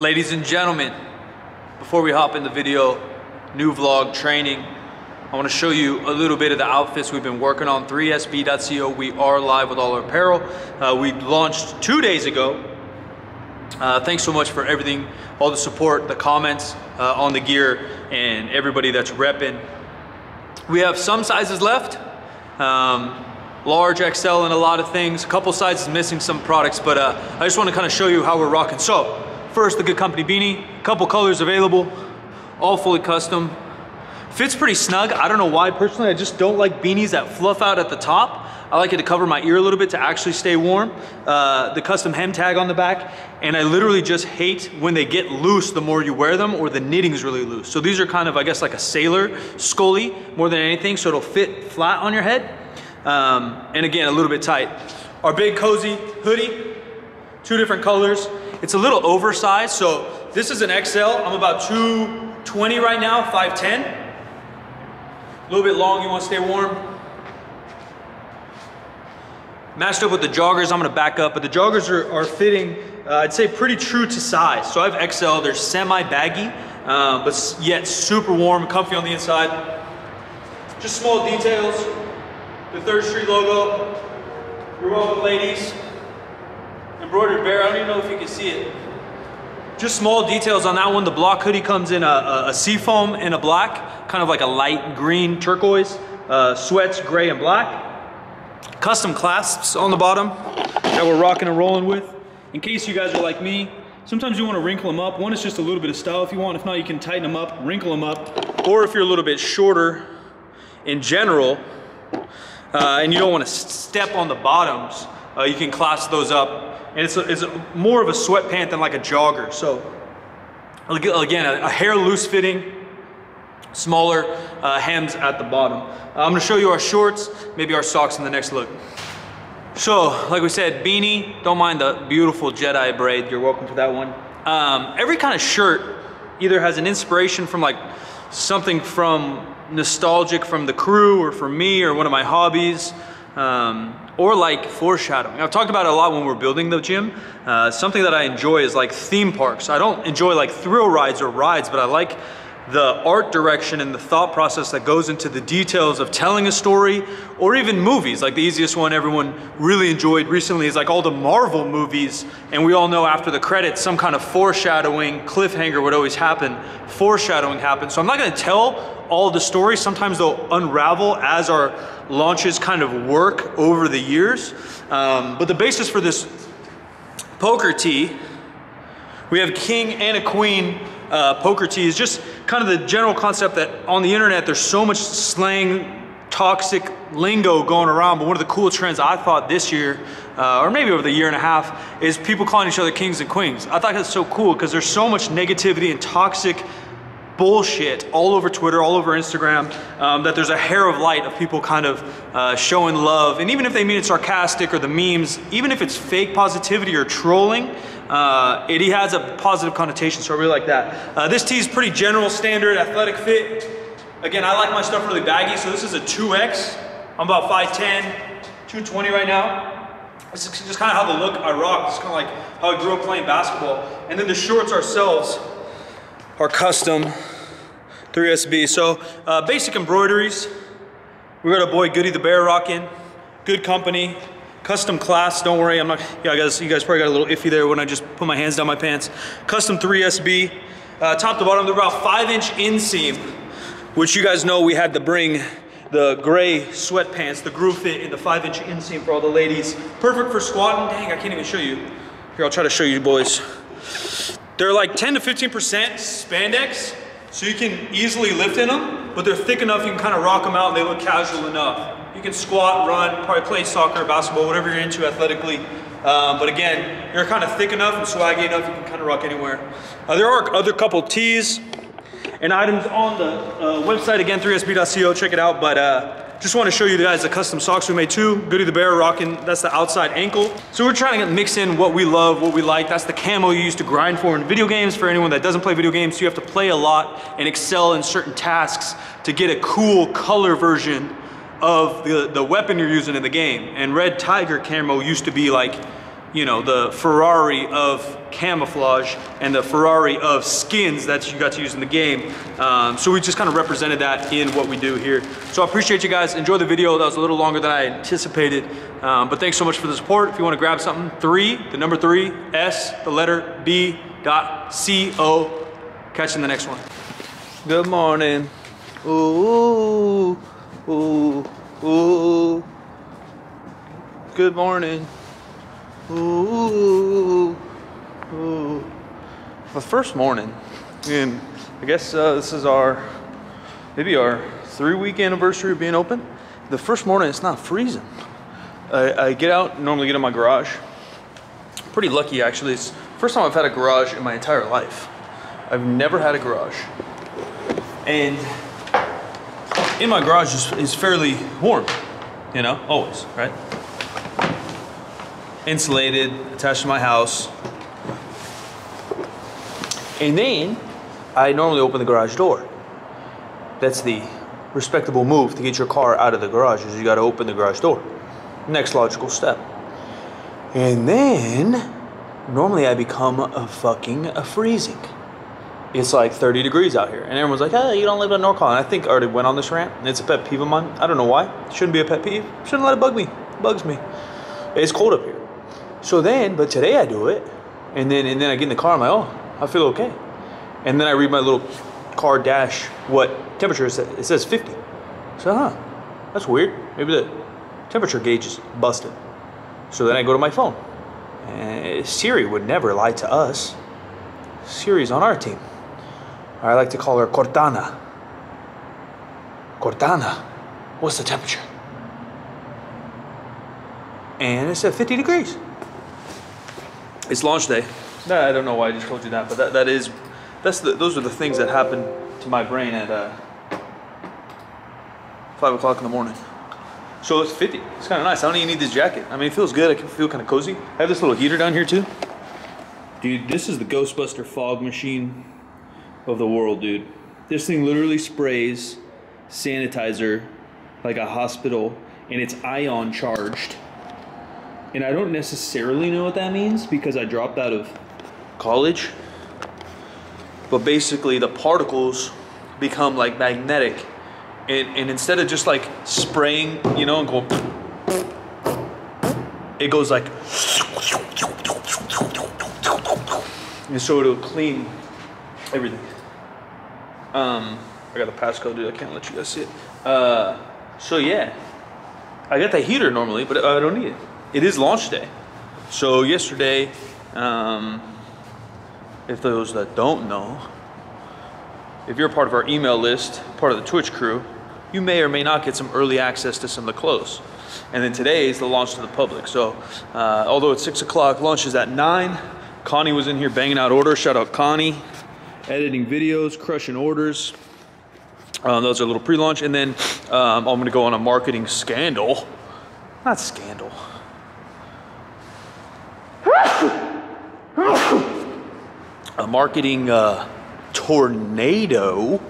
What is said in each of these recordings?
Ladies and gentlemen, before we hop in the video, new vlog training, I want to show you a little bit of the outfits we've been working on. 3sb.co, we are live with all our apparel. We launched 2 days ago. Thanks so much for everything, all the support, the comments on the gear, and everybody that's repping. We have some sizes left. Large, XL, and a lot of things. A couple sizes missing some products, but I just want to kind of show you how we're rocking. So, first, the Good Company beanie, couple colors available, all fully custom. Fits pretty snug. I don't know why. Personally, I just don't like beanies that fluff out at the top. I like it to cover my ear a little bit to actually stay warm. The custom hem tag on the back, and I literally just hate when they get loose the more you wear them or the knitting's really loose. So these are kind of, I guess, like a sailor scully more than anything, so it'll fit flat on your head. And again, a little bit tight. Our big cozy hoodie, two different colors. It's a little oversized, so this is an XL. I'm about 220 right now, 5'10". A little bit long, you want to stay warm. Matched up with the joggers, I'm going to back up, but the joggers are fitting, I'd say pretty true to size. So I have XL, they're semi-baggy, but yet super warm, comfy on the inside. Just small details. The 3rd Street logo. You're welcome, ladies. Embroidered bear, I don't even know if you can see it. Just small details on that one. The block hoodie comes in a seafoam and a black, kind of like a light green turquoise, sweats gray and black. Custom clasps on the bottom that we're rocking and rolling with. In case you guys are like me, sometimes you want to wrinkle them up. One, it's just a little bit of style if you want. If not, you can tighten them up, wrinkle them up. Or if you're a little bit shorter in general, and you don't want to step on the bottoms, you can clasp those up. And it's more of a sweatpant than like a jogger. So again, a hair loose fitting, smaller hems at the bottom. I'm gonna show you our shorts, maybe our socks in the next look. So like we said, beanie, don't mind the beautiful Jedi braid. You're welcome for that one. Every kind of shirt either has an inspiration from like something from nostalgic from the crew or from me or one of my hobbies. Or like foreshadowing. I've talked about it a lot when we're building the gym. Something that I enjoy is like theme parks. I don't enjoy like thrill rides or rides, but I like the art direction and the thought process that goes into the details of telling a story or even movies. Like the easiest one everyone really enjoyed recently is like all the Marvel movies, and we all know after the credits, some kind of foreshadowing cliffhanger would always happen. Foreshadowing happens. So I'm not gonna tell all the stories. Sometimes they'll unravel as our launches kind of work over the years. But the basis for this poker tee, we have king and a queen poker tee, is just kind of the general concept that on the internet, there's so much slang, toxic lingo going around. But one of the cool trends I thought this year, or maybe over the year and a half, is people calling each other kings and queens. I thought that's so cool because there's so much negativity and toxic bullshit all over Twitter, all over Instagram, that there's a hair of light of people kind of showing love. And even if they mean it sarcastic or the memes, even if it's fake positivity or trolling, it has a positive connotation, so I really like that. This tee is pretty general, standard, athletic fit. Again, I like my stuff really baggy, so this is a 2X. I'm about 5'10", 220 right now. This is just kind of how the look I rock. It's kind of like how I grew up playing basketball. And then the shorts ourselves are custom 3SB. So basic embroideries. We got our boy Goody the Bear rocking. Good Company. Custom clasp, don't worry, I'm not, yeah, you guys probably got a little iffy there when I just put my hands down my pants. Custom 3SB. Top to bottom, they're about 5-inch inseam, which you guys know we had to bring the gray sweatpants, the groove fit, and the 5-inch inseam for all the ladies. Perfect for squatting. Dang, I can't even show you. Here, I'll try to show you boys. They're like 10 to 15% spandex, so you can easily lift in them, but they're thick enough you can kind of rock them out and they look casual enough. You can squat, run, probably play soccer, basketball, whatever you're into athletically. But again, they're kind of thick enough and swaggy enough you can kind of rock anywhere. There are other couple tees and items on the website, again, 3sb.co, check it out. But just want to show you guys the custom socks we made too. Goody the Bear rocking, that's the outside ankle. So we're trying to mix in what we love, what we like. That's the camo you used to grind for in video games. For anyone that doesn't play video games, you have to play a lot and excel in certain tasks to get a cool color version of the weapon you're using in the game. And Red Tiger Camo used to be like you know, the Ferrari of camouflage and the Ferrari of skins that you got to use in the game. So we just kind of represented that in what we do here. So I appreciate you guys. Enjoy the video. That was a little longer than I anticipated, but thanks so much for the support. If you want to grab something, 3sb.co. Catch you in the next one. Good morning. Ooh, ooh, ooh. Good morning. Ooh, ooh. The first morning, and I guess this is our, maybe our 3-week anniversary of being open. The first morning, it's not freezing. I get out, normally get in my garage. Pretty lucky, actually. It's the first time I've had a garage in my entire life. I've never had a garage. And in my garage is fairly warm, you know, always, right? Insulated, attached to my house. And then I normally open the garage door. That's the respectable move to get your car out of the garage, is you gotta open the garage door. Next logical step. And then normally I become a freezing. It's like 30 degrees out here. And everyone's like, hey, you don't live in NorCal. And I think I already went on this rant. And it's a pet peeve of mine. I don't know why. It shouldn't be a pet peeve. Shouldn't let it bug me. It bugs me. It's cold up here. So then, but today I do it. And then I get in the car. I'm like, oh, I feel okay. And then I read my little car dash what temperature it says. It says 50. So, huh, that's weird. Maybe the temperature gauge is busted. So then I go to my phone. And Siri would never lie to us. Siri's on our team. I like to call her Cortana. Cortana, what's the temperature? And it's at 50 degrees. It's launch day. I don't know why I just told you that, but those are the things that happen to my brain at 5 o'clock in the morning. So it's 50. It's kind of nice. I don't even need this jacket. I mean, it feels good. I can feel kind of cozy. I have this little heater down here too. Dude, this is the Ghostbuster fog machine of the world, dude. This thing literally sprays sanitizer like a hospital, and it's ion charged. And I don't necessarily know what that means because I dropped out of college. But basically the particles become like magnetic. And instead of just like spraying, you know, and going, it goes like, and so it'll clean everything. I got the passcode, dude. I can't let you guys see it. So yeah, I got the heater normally, but I don't need it. It is launch day. So yesterday, if those that don't know, if you're part of our email list, part of the Twitch crew, you may or may not get some early access to some of the clothes. And then today is the launch to the public. So although it's 6 o'clock, launch is at 9. Connie was in here banging out orders. Shout out Connie. Editing videos, crushing orders. Those are a little pre-launch. And then I'm going to go on a marketing scandal. Not scandal. A marketing tornado.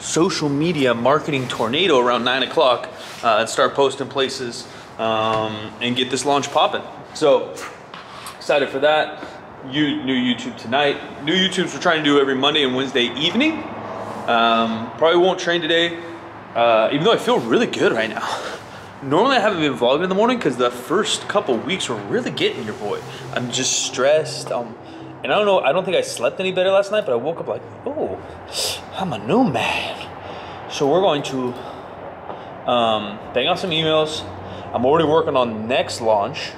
Social media marketing tornado around 9 o'clock. And start posting places and get this launch popping. So excited for that. New YouTube tonight. New YouTubes we're trying to do every Monday and Wednesday evening. Probably won't train today, even though I feel really good right now. Normally I haven't been vlogging in the morning because the first couple weeks were really getting your boy. I'm just stressed. And I don't know, I don't think I slept any better last night, but I woke up like, oh, I'm a new man. So we're going to bang out some emails. I'm already working on next launch.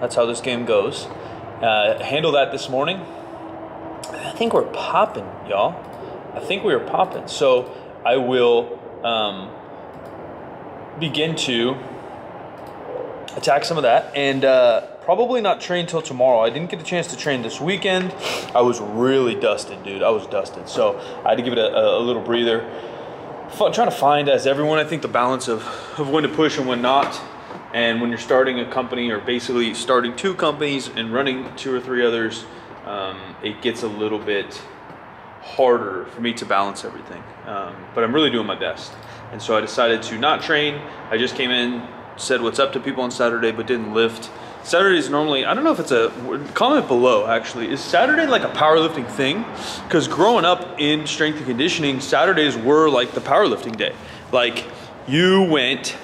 That's how this game goes. Handle that this morning. I think we're popping, y'all. I think we are popping. So I will begin to attack some of that, and probably not train till tomorrow. I didn't get a chance to train this weekend. I was really dusted, dude. I was dusted. So I had to give it a little breather. I'm trying to find, as everyone, I think, the balance of when to push and when not. And when you're starting a company, or basically starting two companies and running 2 or 3 others, it gets a little bit harder for me to balance everything. But I'm really doing my best. And so I decided to not train. I just came in, said what's up to people on Saturday, but didn't lift. Saturday is normally, I don't know if it's a, comment below actually, is Saturday like a powerlifting thing? Because growing up in strength and conditioning, Saturdays were like the powerlifting day. Like you went,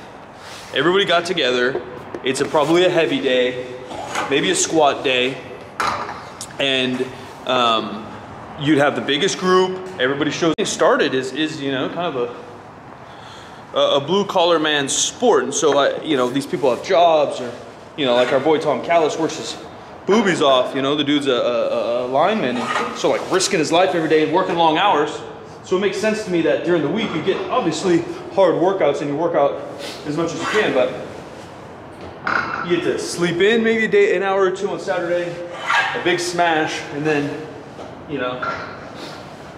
everybody got together, it's probably a heavy day, maybe a squat day, and you'd have the biggest group, everybody shows. It started is you know, kind of a blue collar man's sport, and so you know, these people have jobs, or you know, like our boy Tom Callis works his boobies off, you know, the dude's a lineman, and so like risking his life every day and working long hours. So it makes sense to me that during the week you get obviously hard workouts and you work out as much as you can, but you get to sleep in maybe a day, an hour or two on Saturday, a big smash, and then, you know,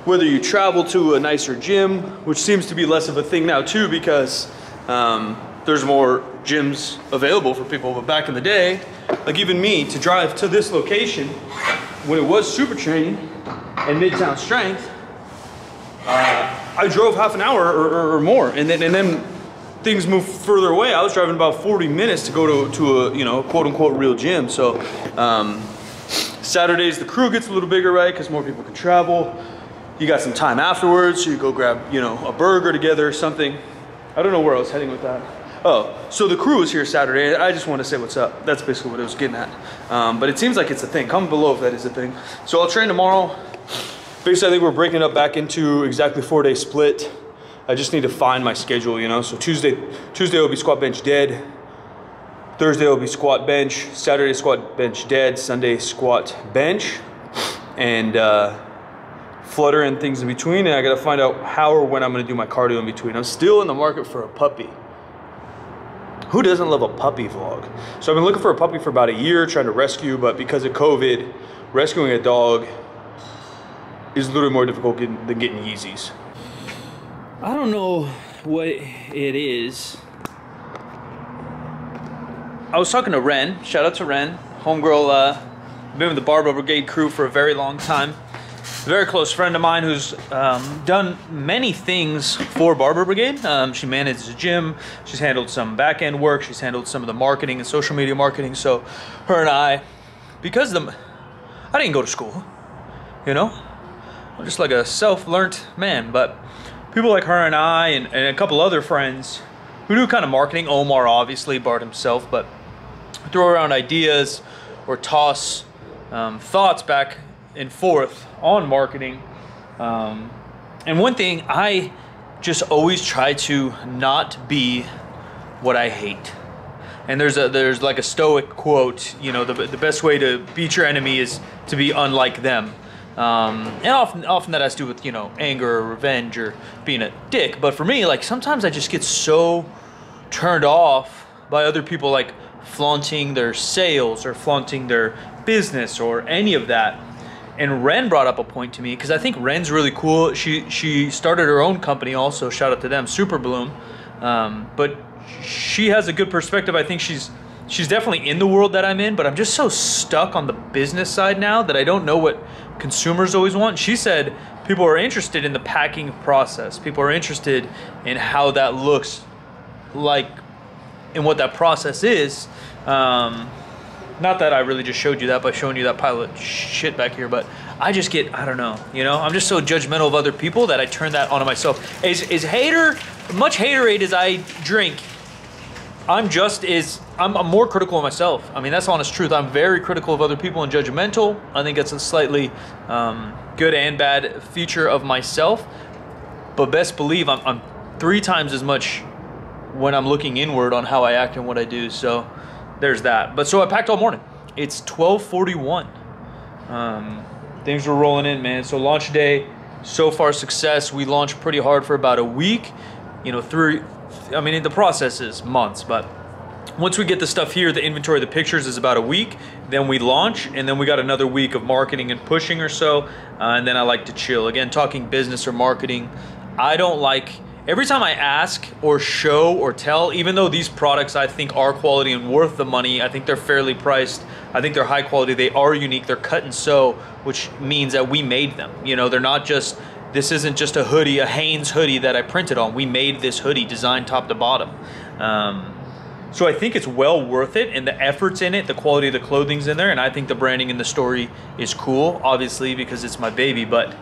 whether you travel to a nicer gym, which seems to be less of a thing now too, because there's more gyms available for people. But back in the day, like even me, to drive to this location when it was Super Training and Midtown Strength, I drove half an hour or more, and then things moved further away. I was driving about 40 minutes to go to a, you know, quote unquote real gym. So Saturdays the crew gets a little bigger, right? Because more people can travel. You got some time afterwards, so you go grab, you know, a burger together or something. I don't know where I was heading with that. Oh, so the crew is here Saturday. I just want to say what's up. That's basically what I was getting at. But it seems like it's a thing. Comment below if that is a thing. So I'll train tomorrow. Basically, I think we're breaking up back into exactly 4-day split. I just need to find my schedule, you know? So Tuesday will be squat, bench, dead. Thursday will be squat, bench. Saturday, squat, bench, dead. Sunday, squat, bench. And flutter and things in between. And I got to find out how or when I'm going to do my cardio in between. I'm still in the market for a puppy. Who doesn't love a puppy vlog? So I've been looking for a puppy for about a year, trying to rescue, but because of COVID, rescuing a dog is literally more difficult than getting Yeezys. I don't know what it is. I was talking to Ren, shout out to Ren, homegirl, been with the Barber Brigade crew for a very long time. Very close friend of mine who's done many things for Barber Brigade. She manages a gym. She's handled some back-end work. She's handled some of the marketing and social media marketing. So her and I, because I didn't go to school, you know? I'm just like a self-learned man. But people like her and I and a couple other friends who do kind of marketing, Omar obviously, Bart himself, but throw around ideas or toss thoughts back and forth on marketing. And one thing, I just always try to not be what I hate. And there's like a Stoic quote, you know, the best way to beat your enemy is to be unlike them. And often that has to do with, you know, anger or revenge or being a dick. But for me, like sometimes I just get so turned off by other people like flaunting their sales or flaunting their business or any of that. And Ren brought up a point to me, because I think Ren's really cool. She started her own company also, shout out to them, Super Bloom. But she has a good perspective. I think she's definitely in the world that I'm in, but I'm just so stuck on the business side now that I don't know what consumers always want. She said people are interested in the packing process. People are interested in how that looks like and what that process is. Not that I really just showed you that by showing you that pile of shit back here, but I just get, I don't know, you know? I'm just so judgmental of other people that I turn that onto myself. As hater, much haterade as I drink, I'm more critical of myself. I mean, that's the honest truth. I'm very critical of other people and judgmental. I think that's a slightly good and bad feature of myself, but best believe I'm 3 times as much when I'm looking inward on how I act and what I do, so. There's that. But so I packed all morning. It's 12:41. Things were rolling in, man. So launch day, so far success. We launched pretty hard for about a week. You know, I mean, the process is months, but once we get the stuff here, the inventory, the pictures is about a week. Then we launch, and then we got another week of marketing and pushing or so. And then I like to chill. Again, talking business or marketing, I don't like. Every time I ask or show or tell, even though these products I think are quality and worth the money, I think they're fairly priced, I think they're high quality, they are unique, they're cut and sew, which means that we made them. You know, they're not just, this isn't just a hoodie, a Hanes hoodie that I printed on. We made this hoodie, designed top to bottom. So I think it's well worth it, and the effort's in it, the quality of the clothing's in there, and I think the branding and the story is cool, obviously, because it's my baby. But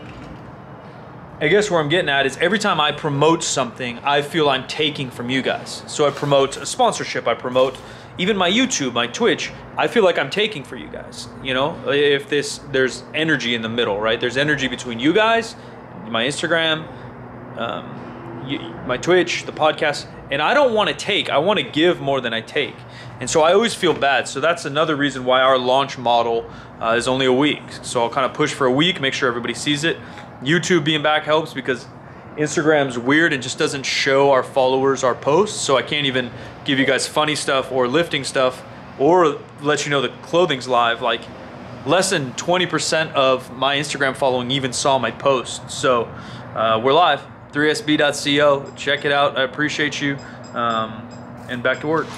I guess where I'm getting at is every time I promote something, I feel I'm taking from you guys. So I promote a sponsorship, I promote even my YouTube, my Twitch, I feel like I'm taking for you guys. You know, if there's energy in the middle, right? There's energy between you guys, my Instagram, my Twitch, the podcast, and I don't want to take, I want to give more than I take. And so I always feel bad. So that's another reason why our launch model is only a week. So I'll kind of push for a week, make sure everybody sees it. YouTube being back helps because Instagram's weird and just doesn't show our followers our posts. So I can't even give you guys funny stuff or lifting stuff or let you know the clothing's live. Like less than 20% of my Instagram following even saw my post. So we're live. 3sb.co. Check it out. I appreciate you. And back to work.